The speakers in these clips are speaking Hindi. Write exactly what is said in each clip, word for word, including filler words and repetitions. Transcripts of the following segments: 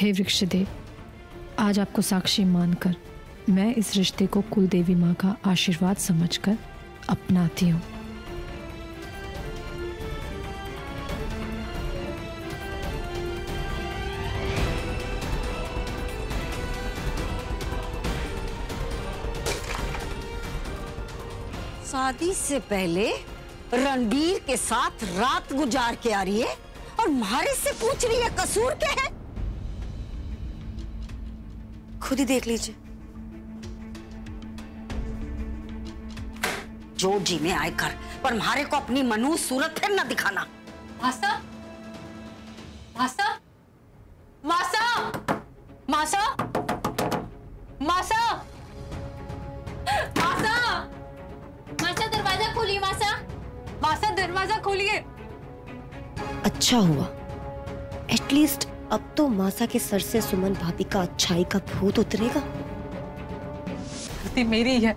हे वृक्षदेव, आज आपको साक्षी मानकर मैं इस रिश्ते को कुलदेवी माँ का आशीर्वाद समझकर अपनाती हूँ। शादी से पहले रणवीर के साथ रात गुजार के आ रही है और महाराज से पूछ रही है कसूर क्या है? खुद ही देख लीजिए। जो जी में आए कर, पर महारे को अपनी मनहूस सूरत फिर न दिखाना। मासा, मासा, मासा, मासा, मासा, मासा, मासा दरवाजा खोलिए, मासा, मासा दरवाजा खोलिए। अच्छा हुआ, एटलीस्ट अब तो मासा के सर से सुमन भाभी का अच्छाई का भूत उतरेगा। गलती मेरी है,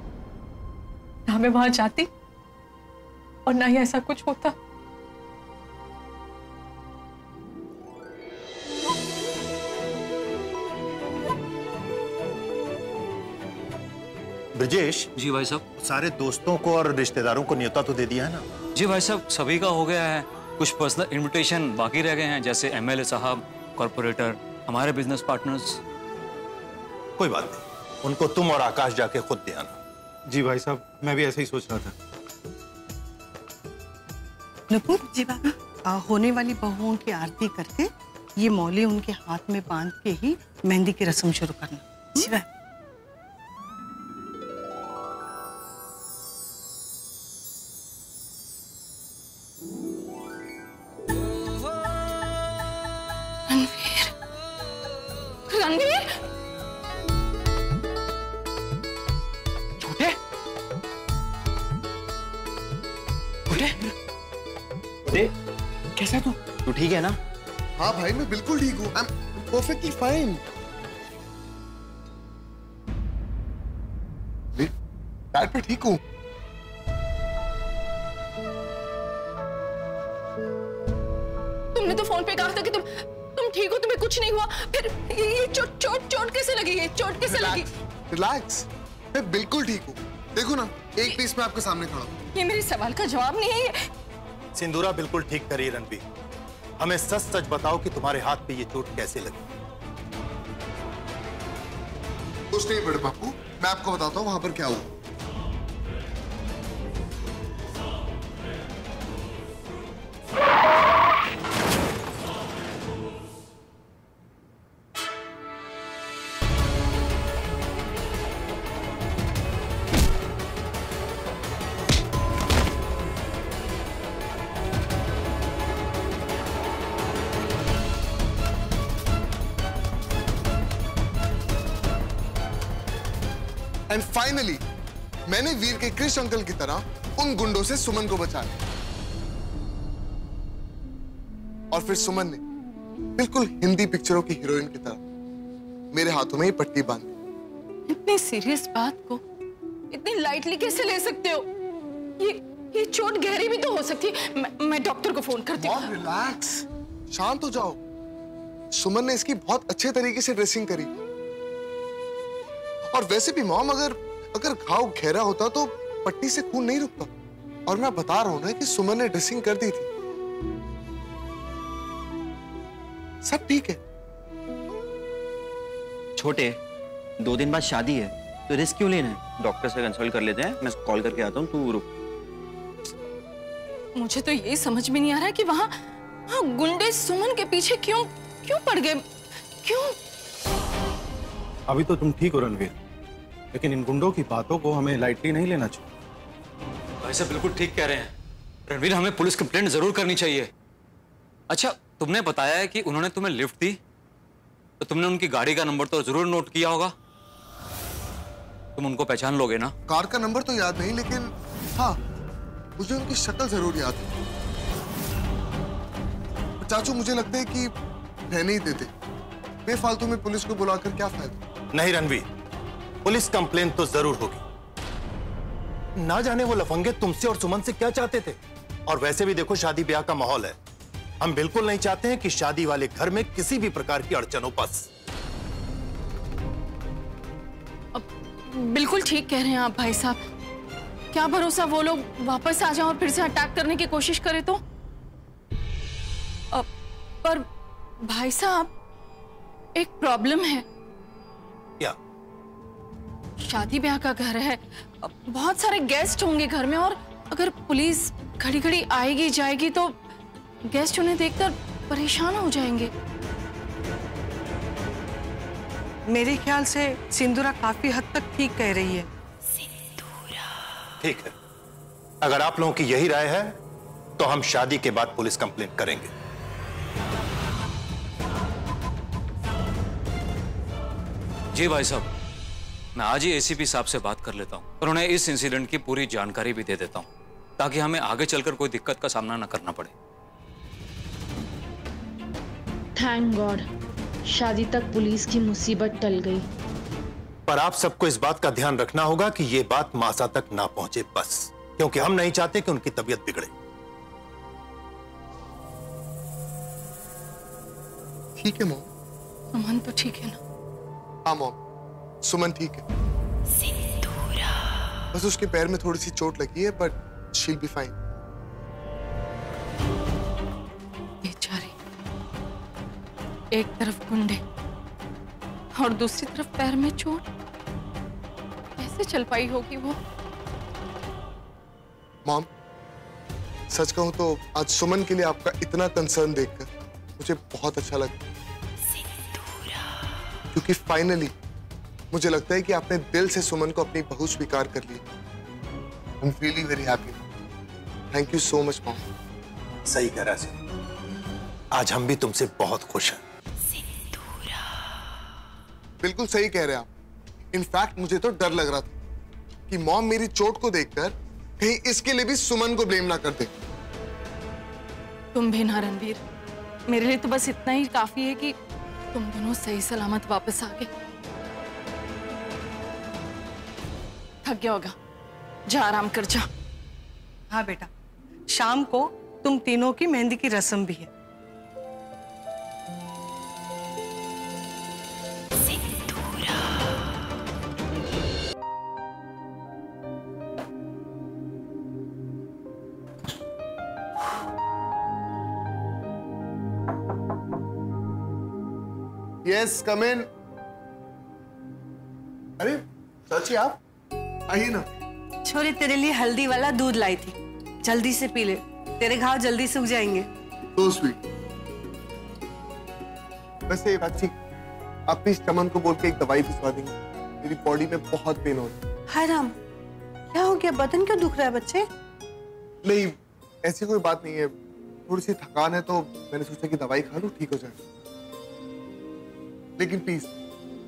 ना मैं वहां जाती और ना ही ऐसा कुछ होता। ब्रजेश जी भाई साहब, सारे दोस्तों को और रिश्तेदारों को न्योता तो दे दिया है ना? जी भाई साहब, सभी का हो गया है। कुछ पर्सनल इनविटेशन बाकी रह गए हैं, जैसे एमएलए साहब, कॉर्पोरेटर, हमारे बिजनेस पार्टनर्स। कोई बात नहीं, उनको तुम और आकाश जाके खुद दे आना। जी भाई साहब, मैं भी ऐसा ही सोच रहा था। नुपुर जी बाबा, होने वाली बहुओं की आरती करके ये मौले उनके हाथ में बांध के ही मेहंदी की रस्म शुरू करना। जी बाबा। रणवीर, रणवीर दे, कैसा तू? तू ठीक है ना? हाँ भाई, मैं बिल्कुल ठीक हूँ। I'm perfectly fine. पैर पे ठीक हूँ। तुमने तो फोन पे कहा था कि तुम तुम ठीक हो, तुम्हें कुछ नहीं हुआ। फिर ये चोट चोट चोट कैसे लगी? ये चोट कैसे लगी? रिलैक्स, मैं बिल्कुल ठीक हूँ। देखो ना, एक पीस में आपके सामने खड़ा हूँ। ये मेरे सवाल का जवाब नहीं है। सिंदूरा बिल्कुल ठीक करी रणवीर। हमें सच सच बताओ कि तुम्हारे हाथ पे ये चोट कैसे लगी? कुछ नहीं बड़े बापू, मैं आपको बताता हूँ वहां पर क्या हुआ। And finally, मैंने वीर के कृष अंकल की तरह उन गुंडों से सुमन को बचा लिया। और फिर सुमन ने बिल्कुल हिंदी पिक्चरों की हीरोइन की तरह मेरे हाथों में ही पट्टी बांध दी। इतनी सीरियस बात को इतनी लाइटली कैसे ले सकते हो? ये ये चोट गहरी भी तो हो सकती है। मैं, मैं डॉक्टर को फोन करती हूँ। रिलैक्स, शांत हो जाओ। सुमन ने इसकी बहुत अच्छे तरीके से ड्रेसिंग करी। और वैसे भी मॉम, अगर अगर घाव गहरा होता तो पट्टी से खून नहीं रुकता। और मैं बता रहा हूं ना कि सुमन ने ड्रेसिंग कर दी थी। सब ठीक है। छोटे, दो दिन बाद शादी है तो रिस्क क्यों लेना है? डॉक्टर से कंसल्ट कर लेते हैं। मैं कॉल करके आता हूँ, तू रुक। मुझे तो ये समझ में नहीं आ रहा है कि वहां वहां गुंडे सुमन के पीछे क्यों क्यों पड़ गए, क्यों? अभी तो तुम ठीक हो रणवीर, लेकिन इन गुंडों की बातों को हमें लाइटली नहीं लेना चाहिए। भाई साहब बिल्कुल ठीक कह रहे हैं रणवीर, हमें पुलिस कंप्लेंट जरूर करनी चाहिए। अच्छा, तुमने बताया है कि उन्होंने तुम्हें लिफ्ट दी, तो तुमने उनकी गाड़ी का नंबर तो जरूर नोट किया होगा। तुम उनको पहचान लोगे ना? कार का नंबर तो याद नहीं, लेकिन हाँ मुझे उनकी शक्ल जरूर याद है। चाचू, मुझे लगता है कि रहने ही देते, बेफालतू में पुलिस को बुलाकर क्या फायदा। नहीं रणवीर, पुलिस कंप्लेंट तो जरूर होगी। ना जाने वो लफंगे तुमसे और सुमन से क्या चाहते थे। और वैसे भी देखो, शादी ब्याह का माहौल है, हम बिल्कुल नहीं चाहते हैं कि शादी वाले घर में किसी भी प्रकार की अड़चनों पस। बिल्कुल ठीक कह रहे हैं आप भाई साहब। क्या भरोसा वो लोग वापस आ जाएं और फिर से अटैक करने की कोशिश करें तो। पर भाई साहब एक प्रॉब्लम है। क्या? शादी ब्याह का घर है, बहुत सारे गेस्ट होंगे घर में और अगर पुलिस घड़ी घड़ी आएगी जाएगी तो गेस्ट उन्हें देखकर परेशान हो जाएंगे। मेरे ख्याल से सिंदूरा काफी हद तक ठीक कह रही है। सिंदूरा ठीक है, अगर आप लोगों की यही राय है तो हम शादी के बाद पुलिस कंप्लेंट करेंगे। जी भाई साहब, मैं आज ही एसीपी साहब से बात कर लेता हूँ और उन्हें इस इंसिडेंट की पूरी जानकारी भी दे देता हूँ ताकि हमें आगे चलकर कोई दिक्कत का सामना न करना पड़े। थैंक गॉड, शादी तक पुलिस की मुसीबत टल गई। पर आप सबको इस बात का ध्यान रखना होगा कि ये बात मासा तक ना पहुंचे बस, क्योंकि हम नहीं चाहते कि उनकी तबीयत बिगड़े। ठीक है मॉम? सुमन तो ठीक है ना? हाँ मॉम, सुमन ठीक है। सिंदूरा बस उसके पैर में थोड़ी सी चोट लगी है but she will be fine. एक तरफ गुंडे और दूसरी तरफ पैर में चोट, कैसे चल पाई होगी वो? मॉम, सच कहूं तो आज सुमन के लिए आपका इतना कंसर्न देखकर मुझे बहुत अच्छा लगा, क्योंकि फाइनली मुझे लगता है कि आपने दिल से सुमन को अपनी बहू स्वीकार कर ली। I am really very happy. Thank you so much mom. सही कह रहा है, आज हम भी तुमसे बहुत खुश हैं। बिल्कुल सही कह रहे हैं आप। इनफैक्ट मुझे तो डर लग रहा था कि मॉम मेरी चोट को देखकर कहीं इसके लिए भी सुमन को ब्लेम ना कर दे। तुम भी ना रणवीर, मेरे लिए तो बस इतना ही काफी है कि तुम दोनों सही सलामत वापस आ गए। थक गया होगा, जा आराम कर जा। हाँ बेटा, शाम को तुम तीनों की मेहंदी की रस्म भी है। Yes, come in. अरे चाची आप आई ना? छोरी तेरे लिए हल्दी वाला दूध लाई थी, जल्दी से पी ले, तेरे घाव जल्दी सूख जाएंगे। So sweet. वैसे चाची आप प्लीज चमन को बोल के एक दवाई भिजवा देंगे, मेरी बॉडी में बहुत पेन हो रही है। हाय राम, क्या हो गया, बदन क्यों दुख रहा है बच्चे? नहीं ऐसी कोई बात नहीं है, थोड़ी सी थकान है तो मैंने सोचा कि दवाई खा लूं ठीक हो जाएगा। लेकिन प्लीज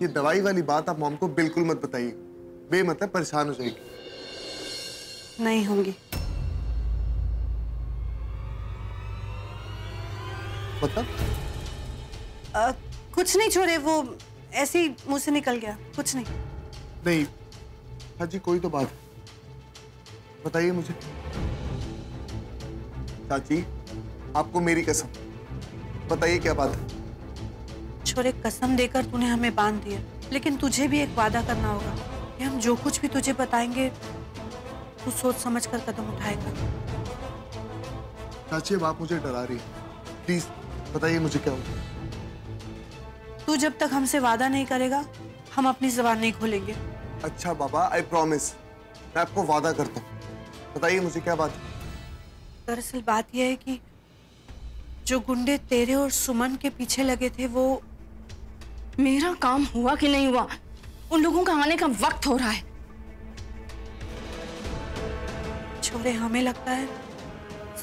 ये दवाई वाली बात आप मॉम को बिल्कुल मत बताइए, वे मतलब परेशान हो जाएगी। नहीं होंगी। मतलब? आ, कुछ नहीं छोरे, वो ऐसे ही मुंह से निकल गया, कुछ नहीं। नहीं हाजी कोई तो बात है, बताइए मुझे। चाची आपको मेरी कसम, बताइए क्या बात है? छोरे कसम देकर तूने हमें बांध दिया, लेकिन तुझे भी एक वादा करना होगा कि हम जो कुछ भी तुझे बताएंगे तू सोच समझ कर कदम उठाएगा। चाची अब आप मुझे डरा रही है, प्लीज बताइए मुझे क्या होगा। तू जब तक हमसे वादा नहीं करेगा हम अपनी जबान नहीं खोलेंगे। अच्छा बाबा, आई प्रॉमिस, मैं आपको वादा करता हूँ, बताइए मुझे क्या बात है। दरअसल बात यह है कि जो गुंडे तेरे और सुमन के पीछे लगे थे वो मेरा काम हुआ कि नहीं हुआ, उन लोगों का आने का वक्त हो रहा है। छोरे हमें लगता है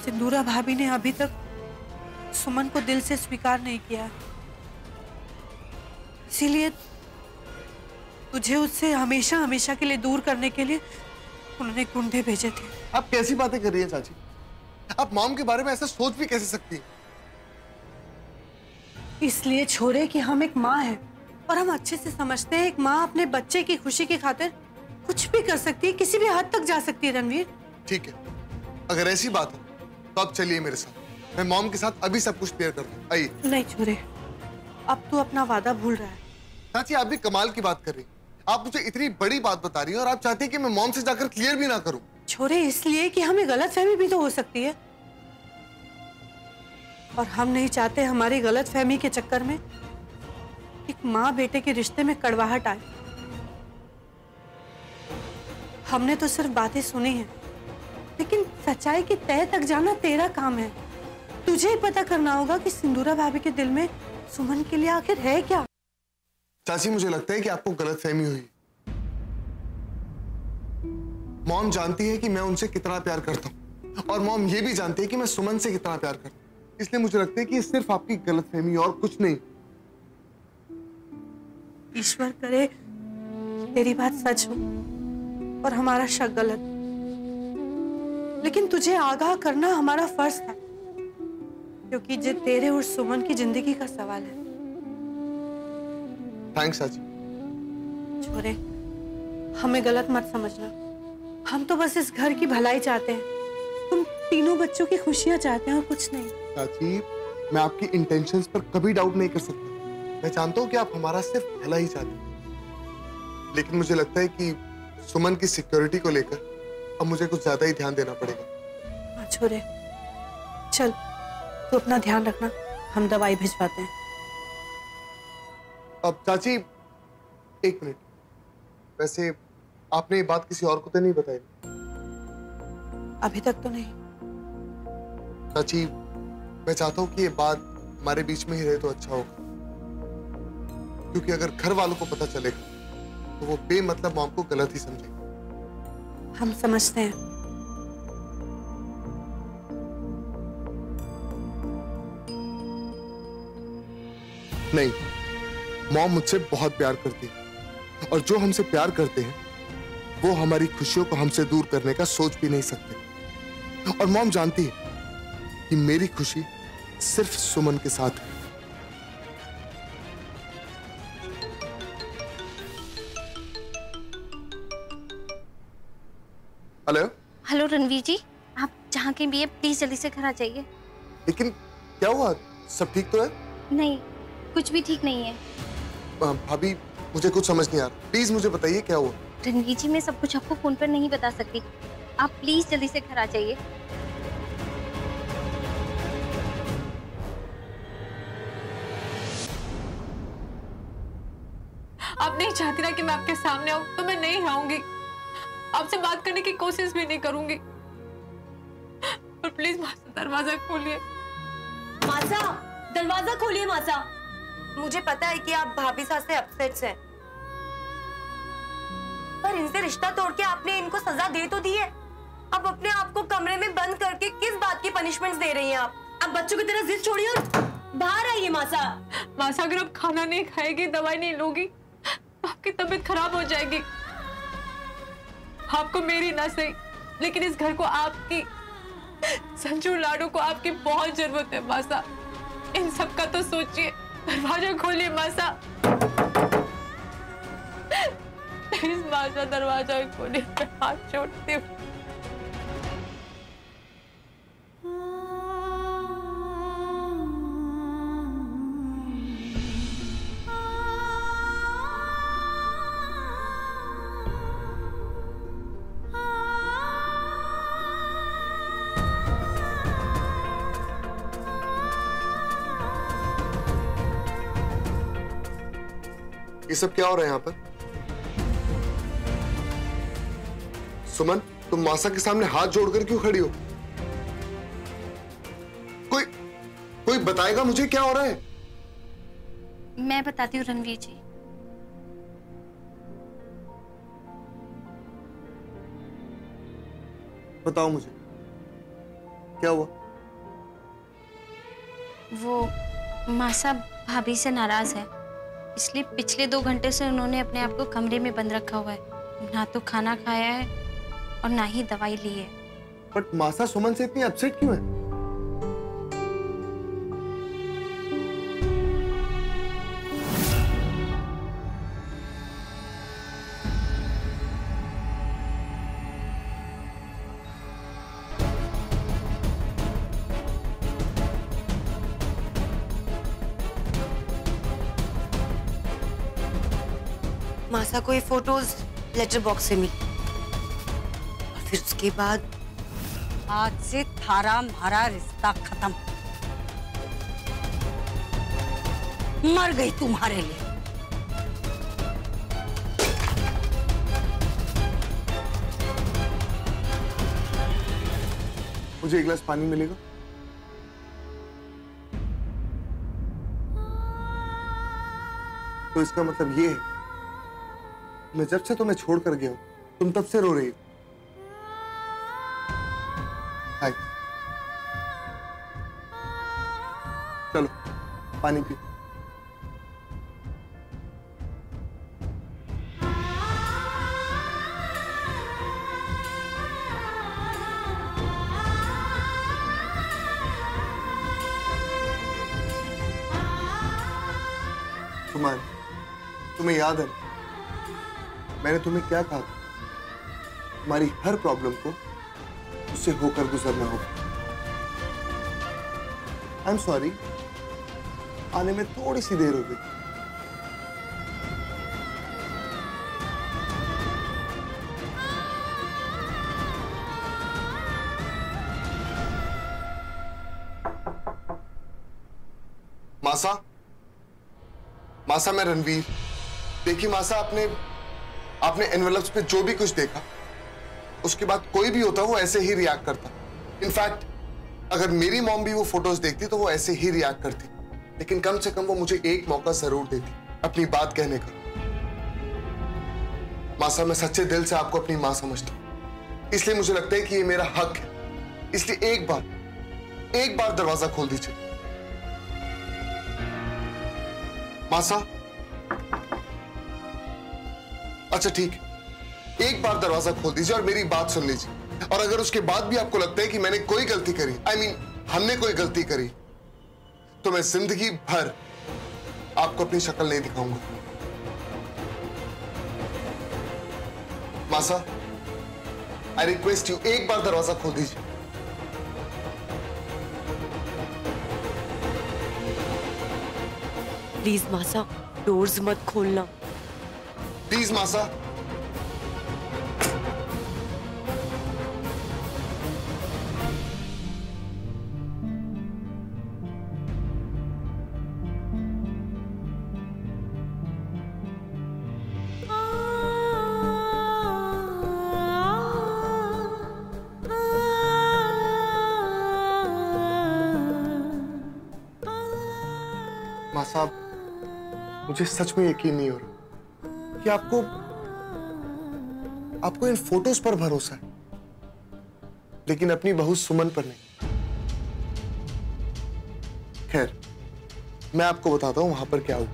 सिंदूरा भाभी ने अभी तक सुमन को दिल से स्वीकार नहीं किया, इसीलिए तुझे उससे हमेशा हमेशा के लिए दूर करने के लिए उन्होंने गुंडे भेजे थे। आप कैसी बातें कर रही हैं चाची, आप मॉम के बारे में ऐसा सोच भी कैसे सकती हैं? इसलिए छोरे कि हम एक माँ हैं और हम अच्छे से समझते हैं एक माँ अपने बच्चे की खुशी की खातिर कुछ भी कर सकती है, किसी भी हद तक जा सकती है। रणवीर ठीक है, अगर ऐसी बात है तो आप चलिए मेरे साथ। मैं मॉम के साथ अभी सब कुछ शेयर करूंगा। आइए। नहीं छोरे, अब तू अपना वादा भूल रहा है। चाची आप भी कमाल की बात कर रही, आप मुझे इतनी बड़ी बात बता रही हैं और आप चाहती हैं कि मैं मॉम से जाकर क्लियर भी ना करूं। छोरे इसलिए कि हमें गलतफहमी भी तो हो सकती है और हम नहीं चाहते हमारी गलतफहमी के चक्कर में एक माँ बेटे के रिश्ते में कड़वाहट आए। हमने तो सिर्फ बातें सुनी हैं, लेकिन सच्चाई के तह तक जाना तेरा काम है। तुझे ही पता करना होगा कि सिंदूरा भाभी के दिल में सुमन के लिए आखिर है क्या। चाची मुझे लगता है कि आपको गलतफहमी हुई। मॉम जानती है कि मैं उनसे कितना प्यार करता हूँ और मॉम ये भी जानती है कि मैं सुमन से कितना प्यार करता हूँ, इसलिए मुझे लगता है कि सिर्फ आपकी गलतफहमी और कुछ नहीं। ईश्वर करे तेरी बात सच हो और हमारा शक गलत, लेकिन तुझे आगाह करना हमारा फर्ज था क्योंकि ये तेरे और सुमन की जिंदगी का सवाल है। थैंक्स आजी। छोरे हमें गलत मत समझना, हम तो बस इस घर की भलाई चाहते हैं, तुम तीनों बच्चों की खुशियां चाहते हैं और कुछ नहीं। चाची मैं आपकी इंटेंशंस पर कभी डाउट नहीं कर सकता, मैं जानता हूँ कि आप हमारा सिर्फ भला ही चाहते हैं, लेकिन मुझे लगता है कि सुमन की सिक्योरिटी को लेकर अब मुझे कुछ ज्यादा ही ध्यान देना पड़ेगा। छोरे चल तो अपना ध्यान रखना, हम दवाई भिजवाते हैं। अब चाची एक मिनट, वैसे आपने ये बात किसी और को तो नहीं बताई? अभी तक तो नहीं। चाची मैं चाहता हूँ कि ये बात हमारे बीच में ही रहे तो अच्छा होगा, क्योंकि अगर घर वालों को पता चलेगा तो वो बेमतलब मॉम को गलत ही समझेंगे। हम समझते हैं। नहीं, मॉम मुझसे बहुत प्यार करती है और जो हमसे प्यार करते हैं वो हमारी खुशियों को हमसे दूर करने का सोच भी नहीं सकते, और मॉम जानती है कि मेरी खुशी सिर्फ सुमन के साथ है। हेलो हेलो रणवीर जी, आप जहाँ कहीं भी प्लीज जल्दी से घर आ जाइए। लेकिन क्या हुआ, सब ठीक तो है? नहीं कुछ भी ठीक नहीं है। भाभी मुझे कुछ समझ नहीं आ रहा, प्लीज मुझे बताइए क्या हुआ। रणवीर जी मैं सब कुछ आपको फोन पर नहीं बता सकती, आप प्लीज जल्दी से घर आ जाइए। आप नहीं चाहती ना कि मैं आपके सामने आऊं तो मैं नहीं आऊंगी, आपसे बात करने की कोशिश भी नहीं करूंगी, पर प्लीज मासा दरवाजा खोलिए। मासा दरवाजा खोलिए। मासा मुझे पता है कि आप भाभी सास से अपसेट्स हैं, पर इनसे रिश्ता तोड़ के आपने इनको सजा दे तो दी है, अब अपने आप को कमरे में बंद करके किस बात की पनिशमेंट दे रही हैं आप? अब बच्चों की तरह जिद छोड़िए और बाहर आइए। मासा मासा अगर आप खाना नहीं खाएगी, दवाई नहीं लोगी तो आपकी तबीयत खराब हो जाएगी। आपको मेरी ना सही लेकिन इस घर को, आपकी संजू लाडू को आपकी बहुत जरूरत है। मासा इन सबका तो सोचिए, दरवाजा खोलिए। मासा प्लीज मासा दरवाजा खोलिए, मैं हाथ छोड़ती हूँ। ये सब क्या हो रहा है यहाँ पर? सुमन तुम मासा के सामने हाथ जोड़कर क्यों खड़ी हो? कोई कोई बताएगा मुझे क्या हो रहा है? मैं बताती हूँ रणवीर जी। बताओ मुझे क्या हुआ? वो मासा भाभी से नाराज है, इसलिए पिछले दो घंटे से उन्होंने अपने आप को कमरे में बंद रखा हुआ है, ना तो खाना खाया है और ना ही दवाई ली है। बट मासा सुमन से इतनी अपसेट क्यों है? मासा को ये फोटोज लेटर बॉक्स से मिली और फिर उसके बाद आज से थारा मारा रिश्ता खत्म। मर गई तुम्हारे लिए। मुझे एक गिलास पानी मिलेगा? तो इसका मतलब ये है मैं जब से तुम्हें छोड़ कर गया हूं तुम तब से रो रही हो। हाय चलो पानी पी। सुमन तुम्हें याद है मैंने तुम्हें क्या कहा था? हमारी हर प्रॉब्लम को उससे होकर गुजरना होगा। आई एम सॉरी आने में थोड़ी सी देर हो गई। मासा मासा मैं रणवीर। देखिए मासा आपने आपने एनवेलप्स पे जो भी कुछ देखा उसके बाद कोई भी होता वो ऐसे ही रिएक्ट करता। इनफैक्ट अगर मेरी मॉम भी वो फोटोज देखती तो वो ऐसे ही रिएक्ट करती, लेकिन कम से कम वो मुझे एक मौका जरूर देती अपनी बात कहने का। मासा मैं सच्चे दिल से आपको अपनी माँ समझता हूँ, इसलिए मुझे लगता है कि ये मेरा हक है, इसलिए एक बार एक बार दरवाजा खोल दीजिए। मासा अच्छा ठीक है एक बार दरवाजा खोल दीजिए और मेरी बात सुन लीजिए, और अगर उसके बाद भी आपको लगता है कि मैंने कोई गलती करी आई मीन हमने कोई गलती करी तो मैं जिंदगी भर आपको अपनी शक्ल नहीं दिखाऊंगा। मासा आई रिक्वेस्ट यू एक बार दरवाजा खोल दीजिए। प्लीज मासा डोर्स मत खोलना। प्लीज मासा मासा मुझे सच में यकीन नहीं हो रहा कि आपको आपको इन फोटोज पर भरोसा है लेकिन अपनी बहू सुमन पर नहीं। खैर मैं आपको बताता हूं वहां पर क्या हुआ।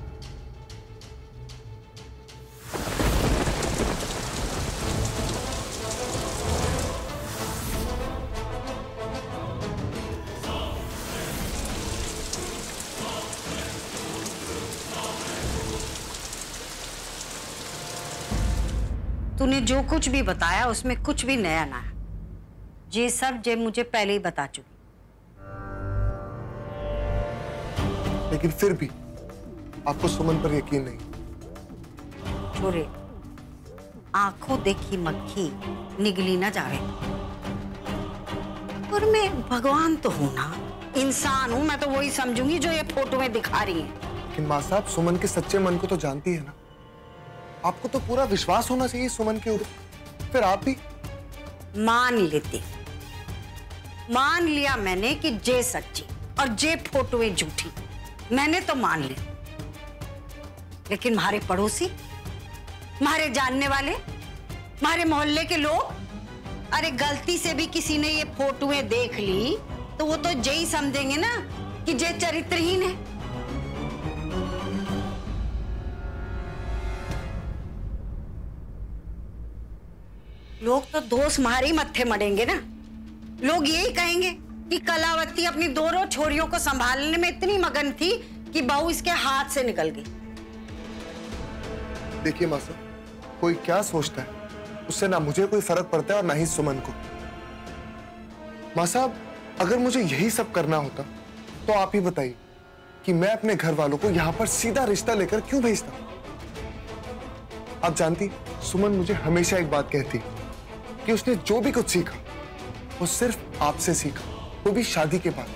तूने जो कुछ भी बताया उसमें कुछ भी नया ना है। ये सब जे मुझे पहले ही बता चुकी, लेकिन फिर भी आपको सुमन पर यकीन नहीं। छोरे आंखों देखी मक्खी निगली ना जावे। और मैं भगवान तो हूं ना, इंसान हूं, मैं तो वही समझूंगी जो ये फोटो में दिखा रही है। लेकिन मां साहब सुमन के सच्चे मन को तो जानती है ना, आपको तो पूरा विश्वास होना चाहिए सुमन के ऊपर। फिर आप भी मान लेते। मान लिया मैंने कि जे सच्ची और जे फोटोएं झूठी, मैंने तो मान ली, लेकिन हमारे पड़ोसी हमारे जानने वाले हमारे मोहल्ले के लोग, अरे गलती से भी किसी ने ये फोटोएं देख ली तो वो तो जे ही समझेंगे ना कि जे चरित्रहीन है। लोग तो दोष मारे मत्थे मरेंगे ना, लोग यही कहेंगे कि कलावती अपनी दोनों छोरियों को संभालने में इतनी मगन थी कि बहू इसके हाथ से निकल गई। देखिए मासा कोई क्या सोचता है उससे ना मुझे कोई फर्क पड़ता है और ना ही सुमन को। मासा अगर मुझे यही सब करना होता तो आप ही बताइए कि मैं अपने घर वालों को यहाँ पर सीधा रिश्ता लेकर क्यों भेजता। आप जानती, सुमन मुझे हमेशा एक बात कहती कि उसने जो भी कुछ सीखा वो सिर्फ आपसे सीखा, वो भी शादी के बाद।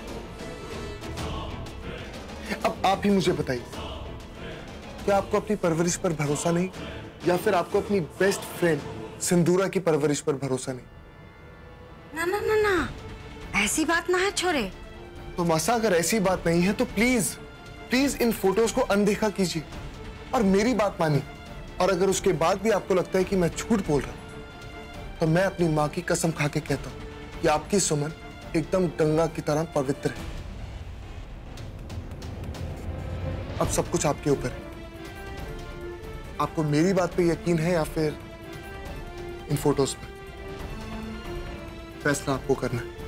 अब आप ही मुझे बताइए, क्या आपको अपनी परवरिश पर भरोसा नहीं, या फिर आपको अपनी बेस्ट फ्रेंड सिंदूरा की परवरिश पर भरोसा नहीं? ना ना ना ना, ऐसी बात ना है छोरे। तो मासा, अगर ऐसी बात नहीं है तो प्लीज प्लीज इन फोटोज को अनदेखा कीजिए और मेरी बात मानिए। और अगर उसके बाद भी आपको लगता है कि मैं झूठ बोल रहा हूं तो मैं अपनी माँ की कसम खा के कहता हूं कि आपकी सुमन एकदम गंगा की तरह पवित्र है। अब सब कुछ आपके ऊपर है, आपको मेरी बात पे यकीन है या फिर इन फोटोज पर, फैसला आपको करना है।